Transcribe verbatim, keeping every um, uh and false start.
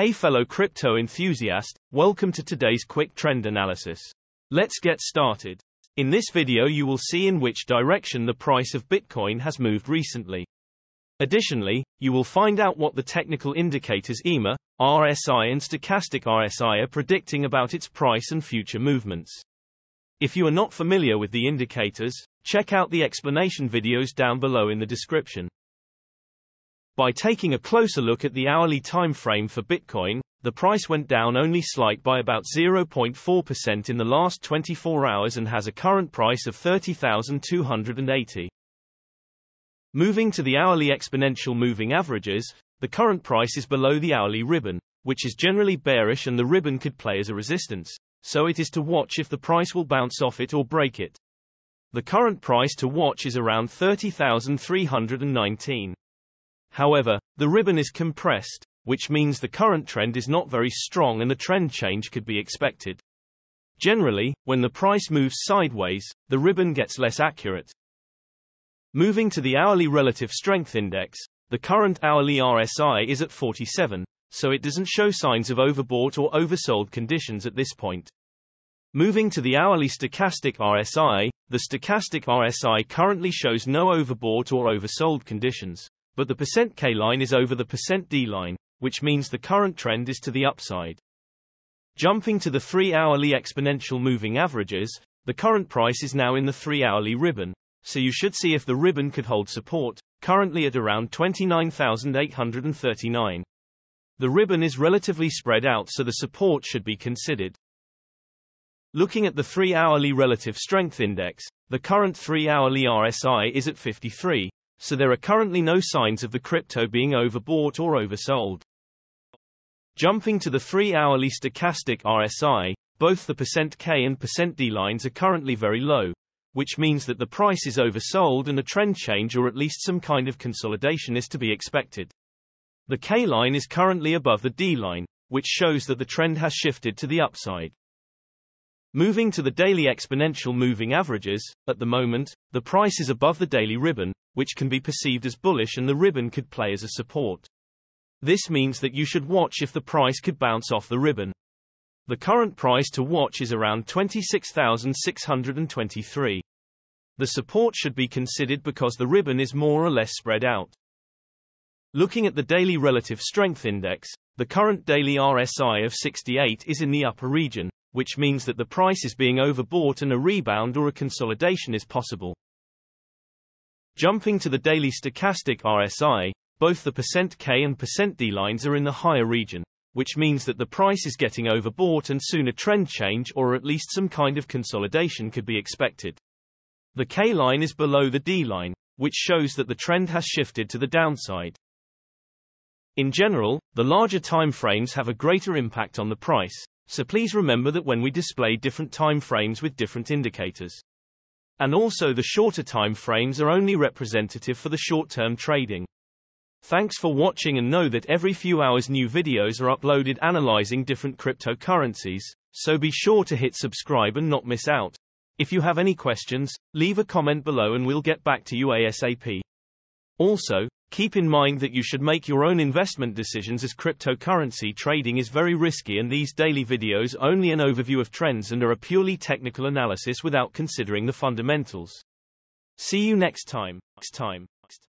Hey fellow crypto enthusiast, welcome to today's quick trend analysis. Let's get started. In this video you will see in which direction the price of Bitcoin has moved recently. Additionally, you will find out what the technical indicators E M A, R S I and stochastic R S I are predicting about its price and future movements. If you are not familiar with the indicators, check out the explanation videos down below in the description. By taking a closer look at the hourly time frame for Bitcoin, the price went down only slight by about zero point four percent in the last twenty-four hours and has a current price of thirty thousand two hundred eighty. Moving to the hourly exponential moving averages, the current price is below the hourly ribbon, which is generally bearish, and the ribbon could play as a resistance, so it is to watch if the price will bounce off it or break it. The current price to watch is around thirty thousand three hundred nineteen. However, the ribbon is compressed, which means the current trend is not very strong and the trend change could be expected. Generally, when the price moves sideways, the ribbon gets less accurate. Moving to the hourly relative strength index, the current hourly R S I is at forty-seven, so it doesn't show signs of overbought or oversold conditions at this point. Moving to the hourly stochastic R S I, the stochastic R S I currently shows no overbought or oversold conditions, but the percent K line is over the percent D line, which means the current trend is to the upside. Jumping to the three hourly exponential moving averages, the current price is now in the three hourly ribbon, so you should see if the ribbon could hold support, currently at around twenty-nine thousand eight hundred thirty-nine. The ribbon is relatively spread out, so the support should be considered. Looking at the three hourly relative strength index, the current three hourly R S I is at fifty-three, so there are currently no signs of the crypto being overbought or oversold. Jumping to the three hourly stochastic R S I, both the percent K and percent D lines are currently very low, which means that the price is oversold and a trend change or at least some kind of consolidation is to be expected. The K line is currently above the D line, which shows that the trend has shifted to the upside. Moving to the daily exponential moving averages, at the moment, the price is above the daily ribbon, which can be perceived as bullish, and the ribbon could play as a support. This means that you should watch if the price could bounce off the ribbon. The current price to watch is around twenty-six thousand six hundred twenty-three. The support should be considered because the ribbon is more or less spread out. Looking at the daily relative strength index, the current daily R S I of sixty-eight is in the upper region, which means that the price is being overbought and a rebound or a consolidation is possible. Jumping to the daily stochastic R S I, both the percent K and percent D lines are in the higher region, which means that the price is getting overbought and soon a trend change or at least some kind of consolidation could be expected. The K line is below the D line, which shows that the trend has shifted to the downside. In general, the larger time frames have a greater impact on the price, so please remember that when we display different time frames with different indicators. And also the shorter time frames are only representative for the short-term trading. Thanks for watching, and know that every few hours new videos are uploaded analyzing different cryptocurrencies, so be sure to hit subscribe and not miss out. If you have any questions, leave a comment below and we'll get back to you ASAP. Also, keep in mind that you should make your own investment decisions, as cryptocurrency trading is very risky, and these daily videos are only an overview of trends and are a purely technical analysis without considering the fundamentals. See you next time.